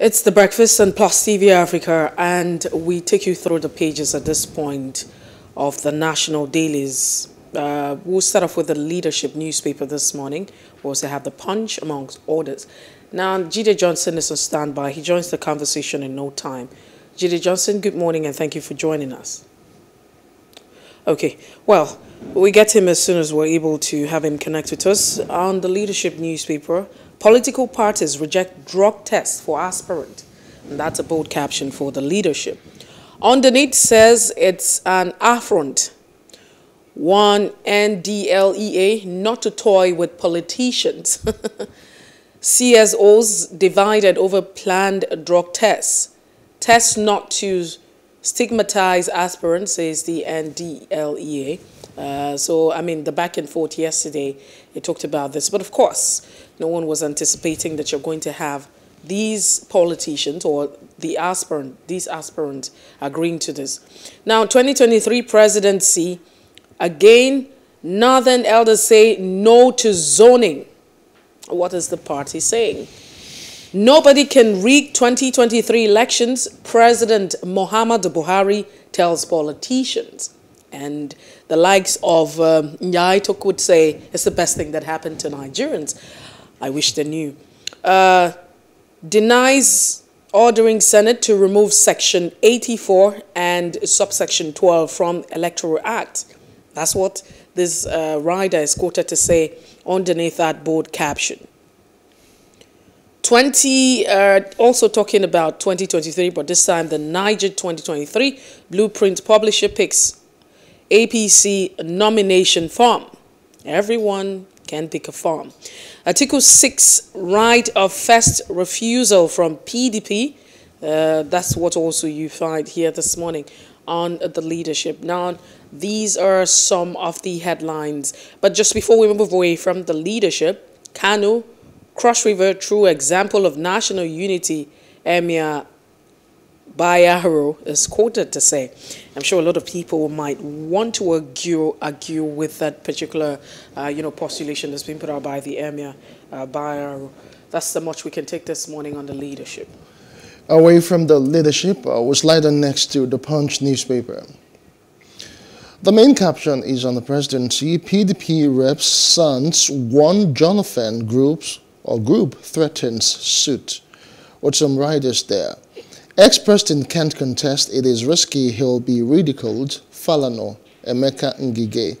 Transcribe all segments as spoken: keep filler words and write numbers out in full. It's The Breakfast and Plus T V Africa, and we take you through the pages at this point of the national dailies. Uh, we'll start off with the leadership newspaper this morning. We also have the Punch, amongst others. Now, Jide Johnson is on standby. He joins the conversation in no time. Jide Johnson, good morning, and thank you for joining us. Okay, well, we get him as soon as we're able to have him connect with us. On the leadership newspaper, political parties reject drug tests for aspirant. And that's a bold caption for the leadership. Underneath says it's an affront. One N D L E A not to toy with politicians. C S Os divided over planned drug tests. Tests not to stigmatize aspirants, says the N D L E A. Uh, so, I mean, the back and forth yesterday, it talked about this. But of course, no one was anticipating that you're going to have these politicians or the aspirant, these aspirants agreeing to this. Now, twenty twenty-three presidency, again, northern elders say no to zoning. What is the party saying? Nobody can rig twenty twenty-three elections, President Mohammed Buhari tells politicians. And the likes of um, Nyaitok would say it's the best thing that happened to Nigerians. I wish they knew. Uh, denies ordering Senate to remove Section eighty-four and subsection twelve from Electoral Act. That's what this uh, rider is quoted to say underneath that bold caption. twenty, uh, also talking about twenty twenty-three, but this time the Niger twenty twenty-three Blueprint Publisher picks A P C nomination form. Everyone can pick a form. Article six, right of first refusal from P D P. Uh, that's what also you find here this morning on the leadership. Now, these are some of the headlines. But just before we move away from the leadership, Kano, Cross River, true example of national unity, Emir Bayarou is quoted to say. I'm sure a lot of people might want to argue argue with that particular, uh, you know, postulation that's been put out by the Emir uh, Bayarou. That's the much we can take this morning on the leadership. Away from the leadership, uh, we'll slide on next to the Punch newspaper. The main caption is on the presidency. P D P reps sons one Jonathan groups or group threatens suit. With some riders there. Ex-president can't contest. It is risky. He'll be ridiculed. Falana, Emeka Ngige.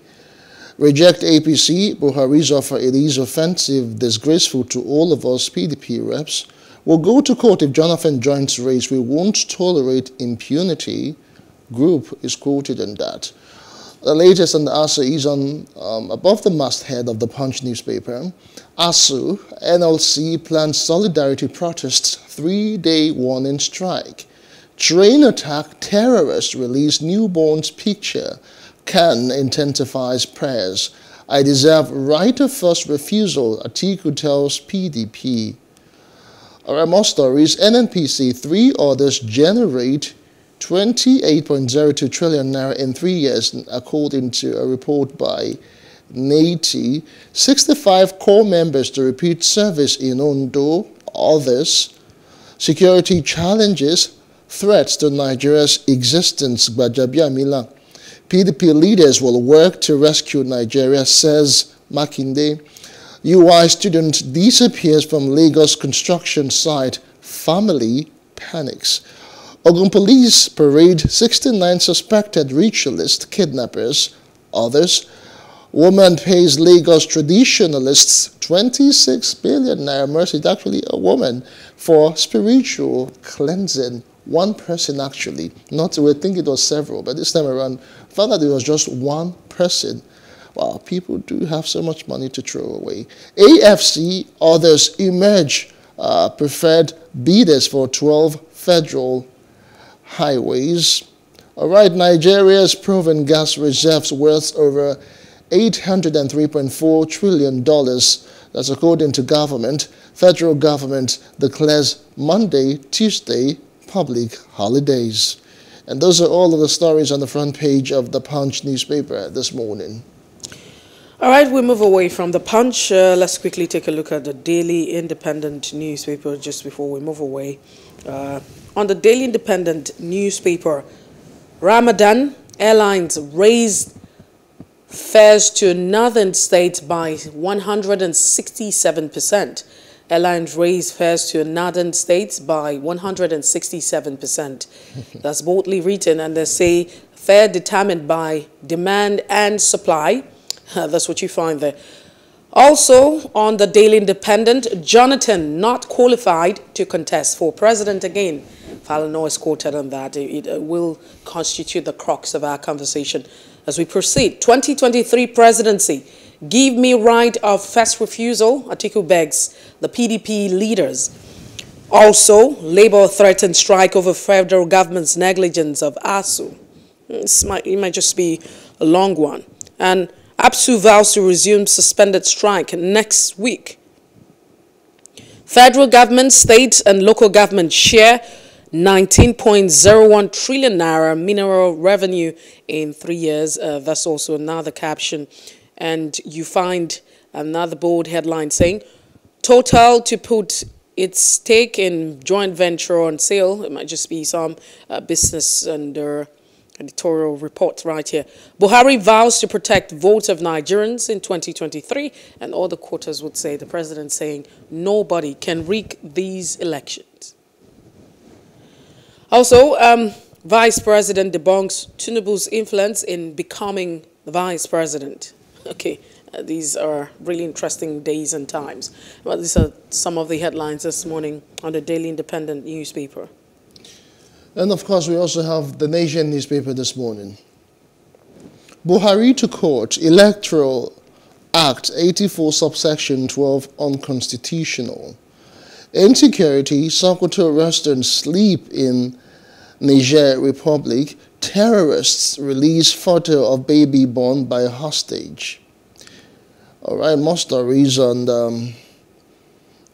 Reject A P C. Buhari's offer. It is offensive, disgraceful to all of us P D P reps. We'll go to court if Jonathan joins race. We won't tolerate impunity. Group is quoted in that. The latest on the A S U is on um, above the masthead of the Punch newspaper. A S U, N L C plans solidarity protests, three-day warning strike. Train attack, terrorists release newborn's picture. Can intensifies prayers. I deserve right of first refusal, Atiku tells P D P. Our more stories, N N P C, three orders generate twenty-eight point zero two trillion naira in three years, according to a report by N A T I. sixty-five core members to repeat service in Ondo, others. Security challenges, threats to Nigeria's existence, Gbajabiamila. P D P leaders will work to rescue Nigeria, says Makinde. U I student disappears from Lagos construction site, family panics. Ogun police parade sixty-nine suspected ritualist kidnappers, others. Woman pays Lagos traditionalists twenty-six billion naira, mercy, it's actually a woman, for spiritual cleansing. One person actually, not we think it was several, but this time around, found out it was just one person. Wow, people do have so much money to throw away. A F C, others emerge, uh, preferred bidders for twelve federal highways. All right, Nigeria's proven gas reserves worth over eight hundred three point four trillion dollars. That's according to government. Federal government declares Monday, Tuesday public holidays. And those are all of the stories on the front page of the Punch newspaper this morning. All right, we move away from the Punch. Uh, let's quickly take a look at the Daily Independent newspaper just before we move away. Uh, on the Daily Independent newspaper, Ramadan Airlines raised fares to northern states by one hundred sixty-seven percent. Airlines raised fares to northern states by one hundred sixty-seven percent. That's boldly written, and they say fare determined by demand and supply. That's what you find there. Also, on the Daily Independent, Jonathan not qualified to contest for president again. Falana is quoted on that. It, it will constitute the crux of our conversation as we proceed. twenty twenty-three presidency. Give me right of first refusal, Atiku begs the P D P leaders. Also, Labour threatened strike over federal government's negligence of A S U. This might, it might just be a long one. And A S U vows to resume suspended strike next week. Federal government, state and local government share nineteen point zero one trillion naira mineral revenue in three years. Uh, that's also another caption. And you find another bold headline saying, Total to put its stake in joint venture on sale. It might just be some uh, business under editorial report right here. Buhari vows to protect votes of Nigerians in twenty twenty-three, and all the quarters would say the president saying nobody can rig these elections. Also, um, Vice President debunks Tinubu's influence in becoming the vice president. Okay, uh, these are really interesting days and times. Well, these are some of the headlines this morning on the Daily Independent newspaper. And of course, we also have The Nation newspaper this morning. Buhari to court, Electoral Act eighty-four subsection twelve unconstitutional. Insecurity, Sokoto residents sleep in Niger Republic. Terrorists release photo of baby born by hostage. All right, more stories on um,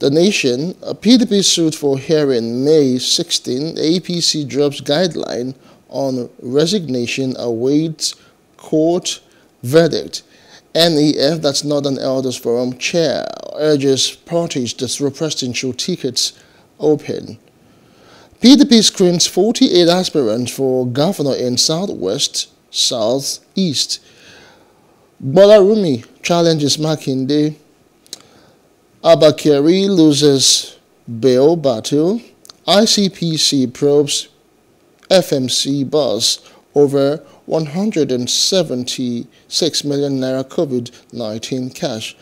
The Nation. A P D P suit for hearing May sixteenth. A P C drops guideline on resignation, awaits court verdict. N E F, that's Northern Elders Forum chair, urges parties to throw presidential tickets open. P D P screens forty-eight aspirants for governor in Southwest, Southeast. Bolarumi challenges Makinde. Abakari loses bail battle. I C P C probes F M C bus over one hundred seventy-six million naira COVID nineteen cash.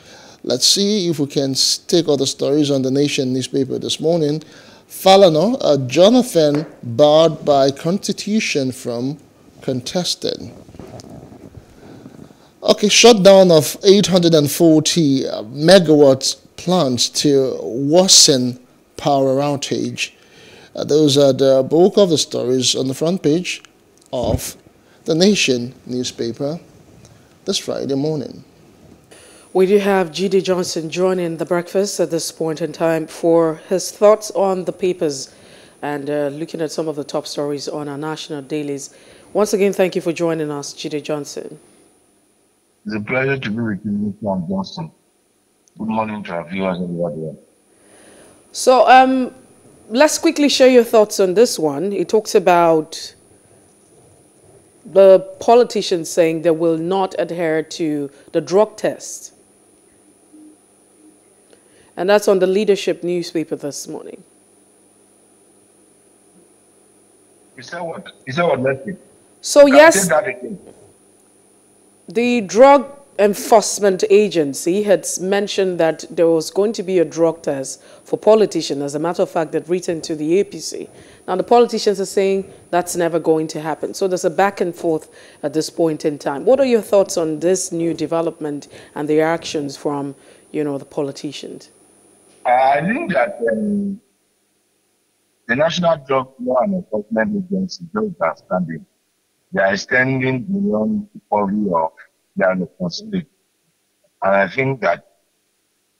Let's see if we can take other stories on The Nation newspaper this morning. Falana, uh, Jonathan barred by constitution from contesting. Okay, shutdown of eight hundred forty megawatts plants to worsen power outage. Uh, those are the bulk of the stories on the front page of The Nation newspaper this Friday morning. We do have Jide Johnson joining the breakfast at this point in time for his thoughts on the papers and uh, looking at some of the top stories on our national dailies. Once again, thank you for joining us, Jide Johnson. It's a pleasure to be with you, Mister Johnson. Good morning to our viewers and everybody. So um, let's quickly share your thoughts on this one. It talks about the politicians saying they will not adhere to the drug test. And that's on the leadership newspaper this morning. Is that what? Is that what left it? So yes, the drug enforcement agency had mentioned that there was going to be a drug test for politicians. As a matter of fact, they'd written to the A P C. Now, the politicians are saying that's never going to happen. So there's a back and forth at this point in time. What are your thoughts on this new development and the actions from, you know, the politicians? I think that um, the National Drug Law and Enforcement Agency, those are standing, they are extending beyond the purview of they are responsible. And I think that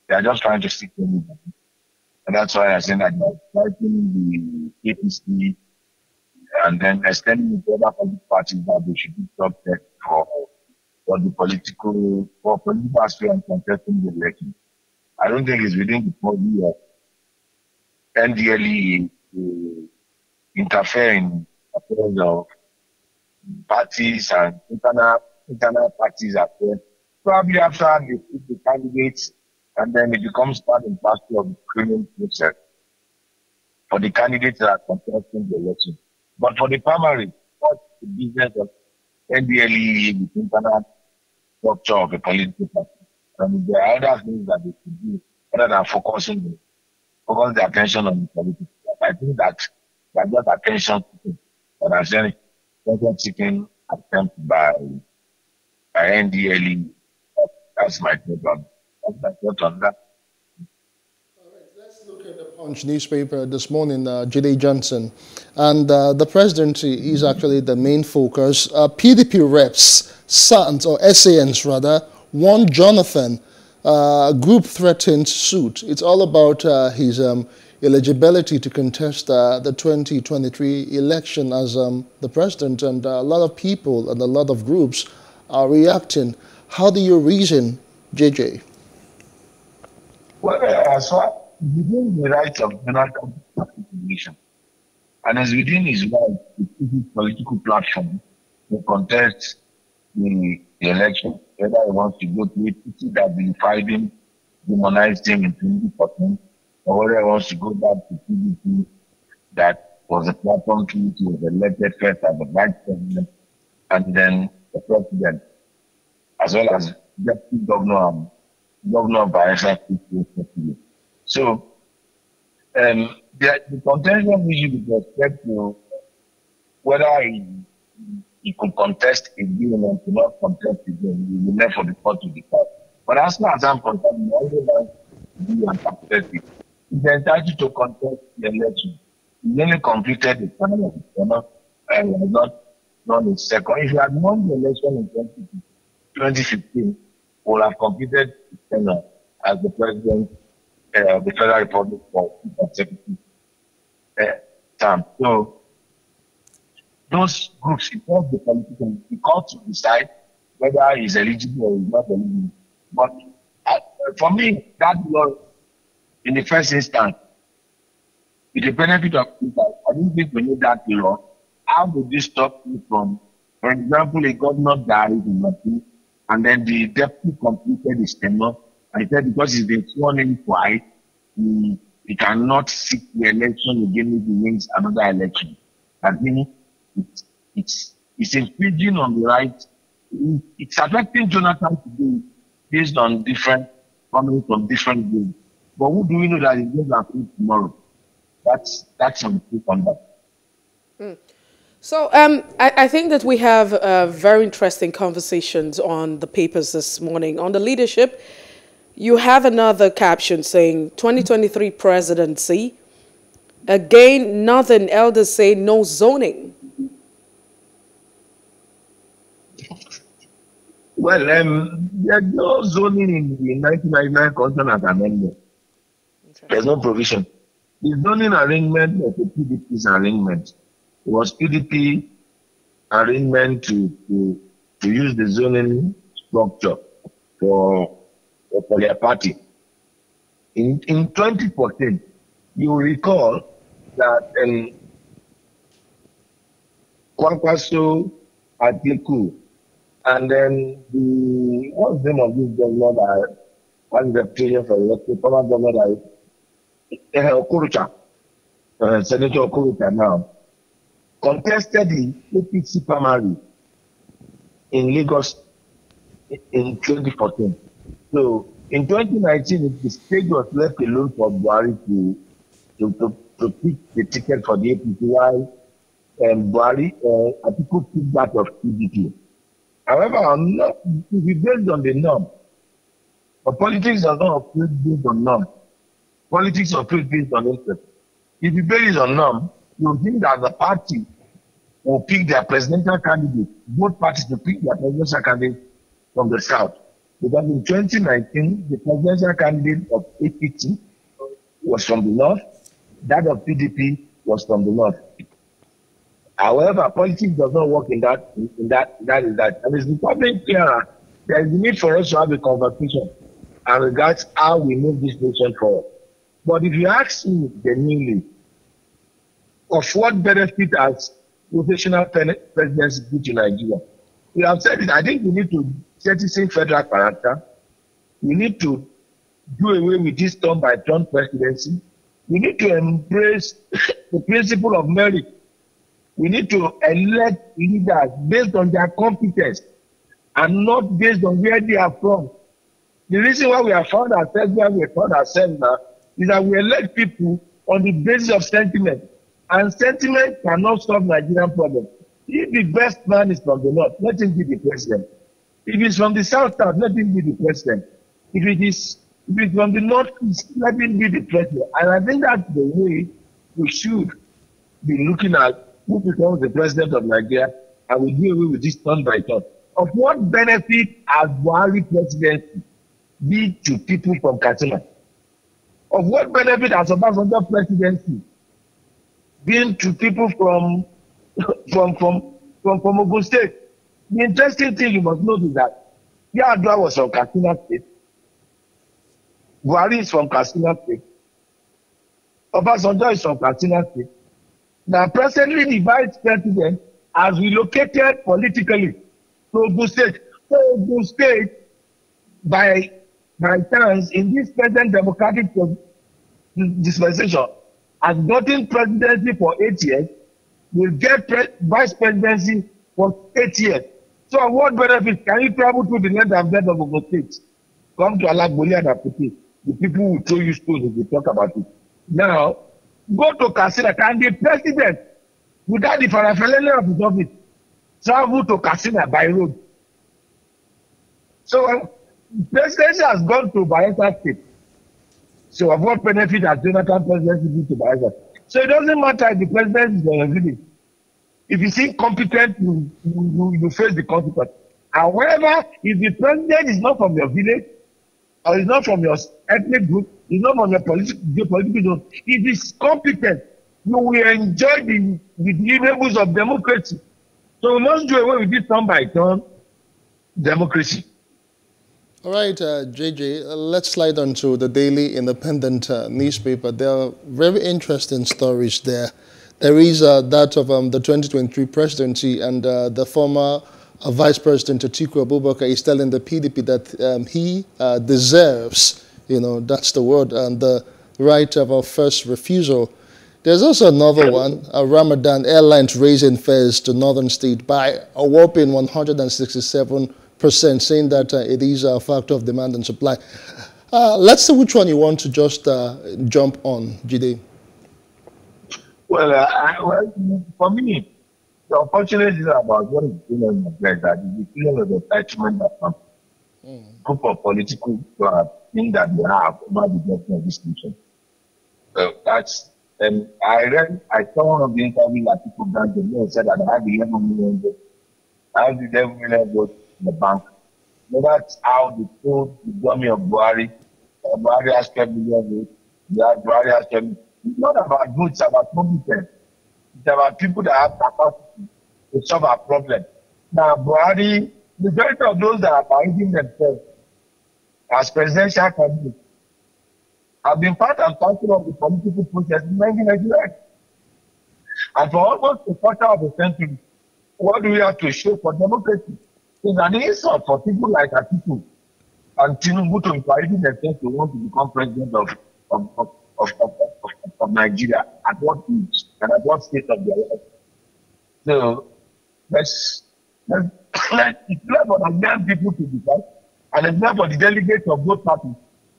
they are just trying to stick to me. And that's why I think that they are fighting the A P C and then extending the other party that they should be subject for for the political, for political aspirants contesting the election. I don't think it's within the body of N D L E A to interfere in affairs of parties and internal, internal parties affairs. Probably after they pick the candidates, and then it becomes part and parcel of the screening process for the candidates that are contesting the election. But for the primary, what's the business of N D L E A with internal structure of a political party? And there are other things that they should do rather than focusing focus their attention on the politics. I think that that's just attention seeking, but I'm saying attention seeking attempt by by N D L E A. That's my problem. That's my thought on that. Look at the Punch newspaper this morning, uh, Jide Johnson, and uh, the presidency is actually the main focus. Uh, P D P reps, S A Ns or S A Ns rather, warned Jonathan, uh, group threatened suit. It's all about uh, his um, eligibility to contest uh, the twenty twenty-three election as um, the president, and uh, a lot of people and a lot of groups are reacting. How do you reason, J J? Well, uh, so within the rights of Jonathan participation, and as within his right to his political platform to contest the, the election, whether he wants to go to A P C that vilified him, demonized him in twenty fourteen, or whether he wants to go back to P D P that was a platform to which he was elected first as the vice president and then the president, as well as deputy governor and governor of Bayelsa State. So, um, the, the contention issue with respect to whether he, he could contest again or could not contest again, we will left for the court to decide. But as far as I'm concerned, the only man to do and contest it is entitled to contest the election. He nearly completed the term of the term and has not done his second. If he had won the election in twenty fifteen, he would have completed his term as the president Uh, the Federal Republic for two consecutive uh, terms. So, those groups, it was the political, the court to decide whether he's eligible or he's not eligible. But uh, for me, that was, in the first instance, with the benefit of people, I didn't think we need that law. How would this stop you from, for example, a governor died in Matthew, and then the deputy completed his tenure. I said because he's been sworn in twice, he, he cannot seek the election again if he wins another election. I mean, it's, it's, it's infringing on the right. It's affecting Jonathan to do based on different comments from different groups. But who do we know that is going to happen tomorrow? That's, that's on the conduct. Mm. So um, I, I think that we have uh, very interesting conversations on the papers this morning. On the leadership, you have another caption saying, twenty twenty-three presidency, again, northern elders say no zoning. Well, um, there's no zoning in the nineteen ninety-nine Constitutional Amendment. Okay. There's no provision. The zoning arrangement was the P D P's arrangement. It was P D P arrangement to, to, to use the zoning structure for for their party. In, in twenty fourteen, you will recall that um, Kwankwaso, Atiku, and then the, what's the name of this governor that was the president for election, former governor that uh, Senator Okurucha now, contested the A P C primary in Lagos in twenty fourteen. So in twenty nineteen, the state was left alone for Buhari to, to, to, to pick the ticket for the A P C, while um, Buhari, uh, Atiku picked that of P D P. However, I'm not, it is based on the norm. But politics are not approved based on norm. Politics are approved based on interest. If you base on norm, you think that the party will pick their presidential candidate, both parties will pick their presidential candidate from the South. Because in twenty nineteen, the presidential candidate of A P C was from the North, that of P D P was from the North. However, politics does not work in that, in that, that is that. And it's becoming clearer There is a need for us to have a conversation and regards how we move this nation forward. But if you ask me genuinely, of what benefit has professional presidency given to Nigeria? We have said it. I think we need to set it in federal character. We need to do away with this turn-by-turn presidency. We need to embrace the principle of merit. We need to elect leaders based on their competence and not based on where they are from. The reason why we have found ourselves where we have found ourselves now is that we elect people on the basis of sentiment. And sentiment cannot solve Nigerian problems. If the best man is from the north, let him be the president. If he's from the south, south, let him be the president. If it is if it's from the north, let him be the president. And I think that's the way we should be looking at who becomes the president of Nigeria, and we deal away with this turn by turn. Of what benefit has Buhari presidency been to people from Katsina? Of what benefit has Obasanjo presidency been to people from from from from, from Ogun State? The interesting thing you must note is that Yar'Adua was from Katsina State. Buhari is from Katsina State. Obasanjo is from Katsina State. Now, presently, the vice president has relocated politically to Ogun State. So Ogun State, by by chance, in this present democratic dispensation, has gotten presidency for eight years, will get pre vice presidency for eight years. So what benefit can you travel to the length and breadth of Ogun State? Come to Alagboli and Apiti. The people will throw you stones if you talk about it. Now, go to Katsina. Can the president, without the paraphernalia of his office, travel to Katsina by road? So um, the presidency has gone to Bayelsa State. So of what benefit has Jonathan presidency been to Bayelsa? So it doesn't matter if the president is on a village. If he's incompetent, you, you, you face the consequence. However, if the president is not from your village, or is not from your ethnic group, is not from your politi your political zone, if he's competent, you will enjoy the, the deliverables of democracy. So we must do away with this turn by turn democracy. All right, uh, J J, uh, let's slide on to the Daily Independent uh, newspaper. There are very interesting stories there. There is uh, that of um, the twenty twenty-three presidency, and uh, the former uh, Vice President Atiku Abubakar is telling the P D P that um, he uh, deserves, you know, that's the word, and the right of our first refusal. There's also another one, uh, Ramadan Airlines raising fares to northern state by a whopping one hundred sixty-seven percent. Saying that uh, it is a factor of demand and supply. Uh, let's see which one you want to just uh, jump on, Jide. Well, uh, I, well, for me, the unfortunate thing about what is going on in Nigeria is that it's the feeling of entitlement that some mm. group of political uh, thing that we have about the government of this nation. So that's, um, I read, I saw one of the interviews that people done today said that I have eleven million votes. I have eleven million votes. The bank. So that's how they told the dummy of Buhari. Uh, Buhari has twelve million votes. Buhari has twelve million. It's not about votes, it's about competence. It's about people that have capacity to solve our problem. Now, Buhari, the majority of those that are binding themselves as presidential candidates have been part and parcel of the political process in nineteen ninety-nine. And for almost a quarter of a century, what do we have to show for democracy? It's an insult for people like Atiku and Tinubu to inviting themselves to want to become president of of, of, of, of, of Nigeria at what age and at what state of their life. So let's let's let it's not for the young people to decide, and it's not for the delegates of both parties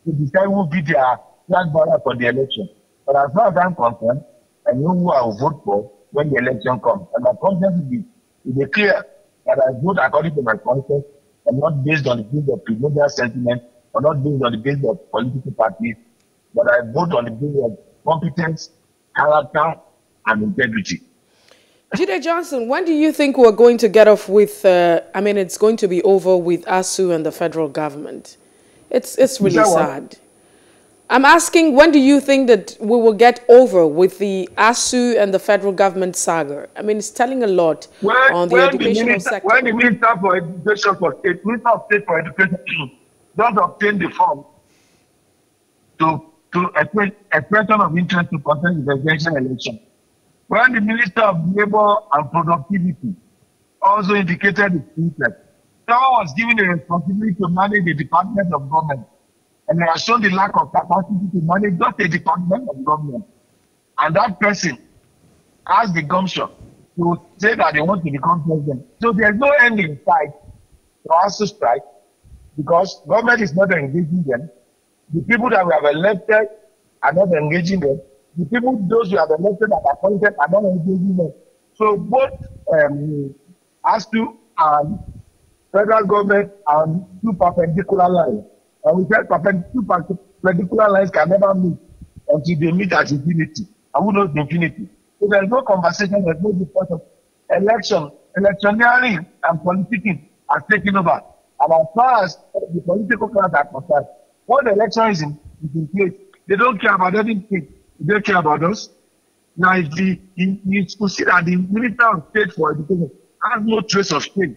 to decide who will be their flag bearer for the election. But as far as I'm concerned, I know who I will vote for when the election comes, and my conscience will be, will be clear. That I vote according to my conscience and not based on the basis of primordial sentiment or not based on the basis of political parties, but I vote on the basis of competence, character, and integrity. Jide Johnson, when do you think we're going to get off with, uh, I mean, it's going to be over with A S U and the federal government? It's, it's really sad. I'm asking, when do you think that we will get over with the A S U and the federal government saga? I mean, it's telling a lot when, on the educational the minister, sector. When the Minister for Education for State, Minister of State for Education, does obtain the form to to expression of interest to contest the presidential election, when the Minister of Labor and Productivity also indicated its interest, someone was given the responsibility to manage the Department of Government, and they have shown the lack of capacity to manage just a Department of Government. And that person has the gumption to say that they want to become president. So there's no end in sight for us to strike, because government is not engaging them. The people that we have elected are not engaging them. The people, those who have elected and appointed, are not engaging them. So both um, A S U and federal government are two perpendicular lines. And we said two perpendicular lines can never meet until they meet at infinity. I would not infinity. So there's no conversation, there's no discussion. Election, electioneering and politicking are taking over. And as far as the political class are concerned, what election is in, is in place, they don't care about anything. They don't care about us. Now, if the, if you see that the Minister of State for Education has no trace of state,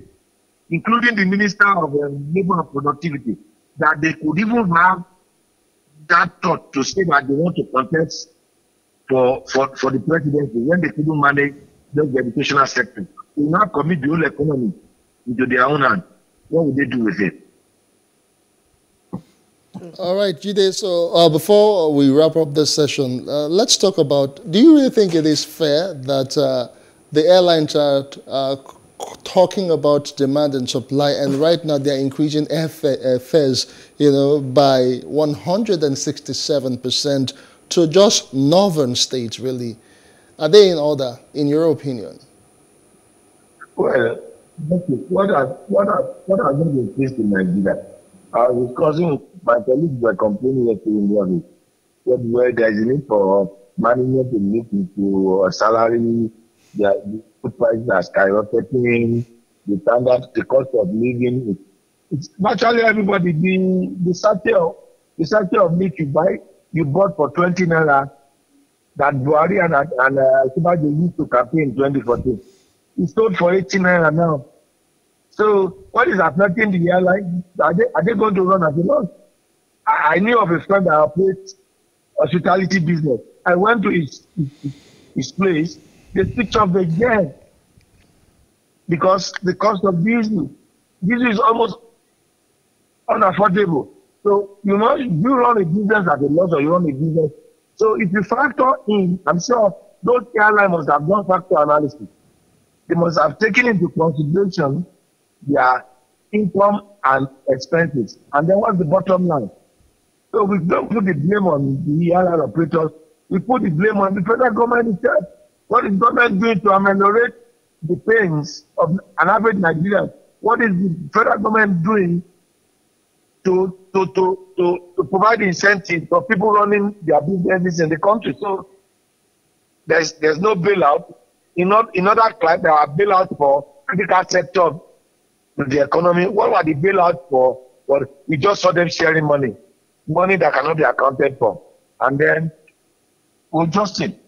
including the Minister of um, Labor and Productivity, that they could even have that thought to say that they want to contest for, for, for the presidency when they couldn't manage the educational sector. They will not commit the whole economy into their own hand. What would they do with it? All right, Jide, so uh, before we wrap up this session, uh, let's talk about, do you really think it is fair that uh, the airlines are uh, talking about demand and supply, and right now they are increasing airfares, you know, by one hundred sixty-seven percent to just northern states, really? Are they in order, in your opinion? Well, what are, what are, what are going to exist in Nigeria? I was discussing my colleagues were complaining yesterday in the office that where there is a need for management to look into a salary, the food prices are skyrocketing, the standard, the cost of living. It's virtually everybody being the satire, the satire of meat you buy, you bought for twenty naira that Buhari and and Akibaje uh, used to campaign in twenty fourteen. It's sold for eighteen naira now. So what is affecting the airline? Are they, are they going to run at a loss? I, I knew of a friend that operates hospitality business. I went to his, his, his place. They switched off the jet because the cost of diesel, diesel is almost unaffordable. So you know, you run a business at a loss or you run a business. So if you factor in, I'm sure those airlines must have done factor analysis. They must have taken into consideration their income and expenses. And then what's the bottom line? So we don't put the blame on the airline operators. We put the blame on the federal government itself. What is government doing to ameliorate the pains of an average Nigerian? What is the federal government doing to, to, to, to, to provide incentives for people running their businesses in the country? So there's, there's no bailout. In, not, in other climes, there are bailouts for critical sector of the economy. What were the bailouts for? Well, we just saw them sharing money, money that cannot be accounted for. And then we'll just it.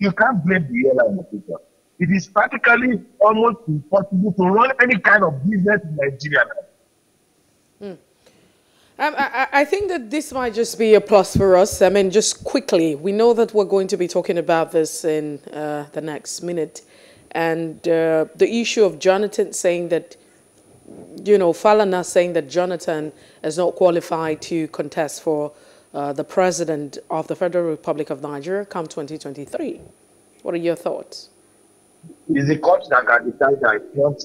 You can't blame the airline operator. It is practically almost impossible to run any kind of business in Nigeria. Mm. Um, I, I think that this might just be a plus for us. I mean, just quickly, we know that we're going to be talking about this in uh, the next minute. And uh, the issue of Jonathan saying that, you know, Falana saying that Jonathan is not qualified to contest for Uh, the president of the Federal Republic of Nigeria come twenty twenty-three. What are your thoughts? It is the court that can decide that. It's not,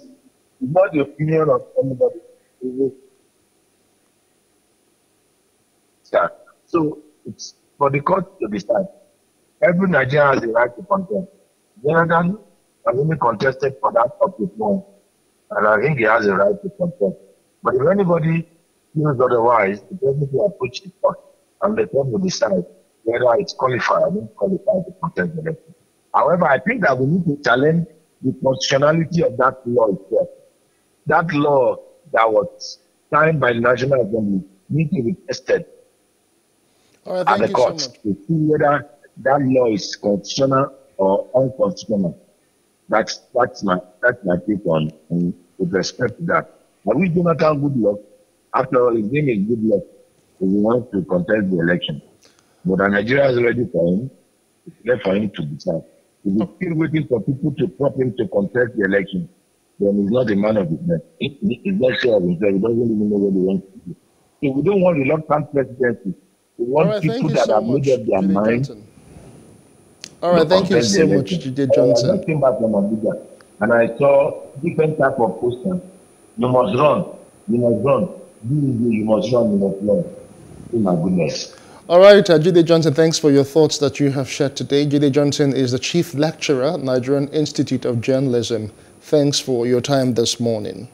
it's not the opinion of anybody. It? So it's for the court to decide. Every Nigerian has the right to contest. Jonathan has only contested for that up to one, and I think he has the right to contest. But if anybody feels otherwise, the president will approach the court, and the court will decide whether it's qualified or not qualified to contest the election. However, I think that we need to challenge the constitutionality of that law itself. That law that was signed by the National Assembly needs to be tested. All right, thank at the court so to see whether that law is constitutional or unconstitutional. That's that's my that's my take on um, with respect to that. But we do not have Goodluck. After all, his name is Goodluck. If he wants to contest the election, but Nigeria is ready for him. It's left for him to decide. If he's still waiting for people to prop him to contest the election, then he's not a man of business. He, he, he's not sure of himself. He doesn't even know what he wants to do. If we don't want reluctant presidency, we want right, people that so have made up their Jide mind. Johnson. All right, thank you so much, Jide Johnson. I came back from Abuja and I saw different type of posters. You must run, you must run, you must run, you must run. Oh my goodness. All right, uh, Jide Johnson, thanks for your thoughts that you have shared today. Jide Johnson is the Chief Lecturer at Nigerian Institute of Journalism. Thanks for your time this morning.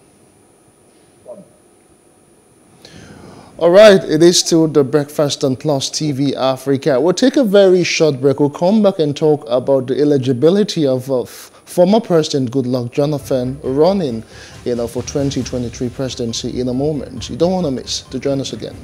All right, it is still The Breakfast on Plus T V Africa. We'll take a very short break. We'll come back and talk about the eligibility of uh, former President Goodluck Jonathan running you know, for twenty twenty-three presidency in a moment. You don't want to miss to join us again.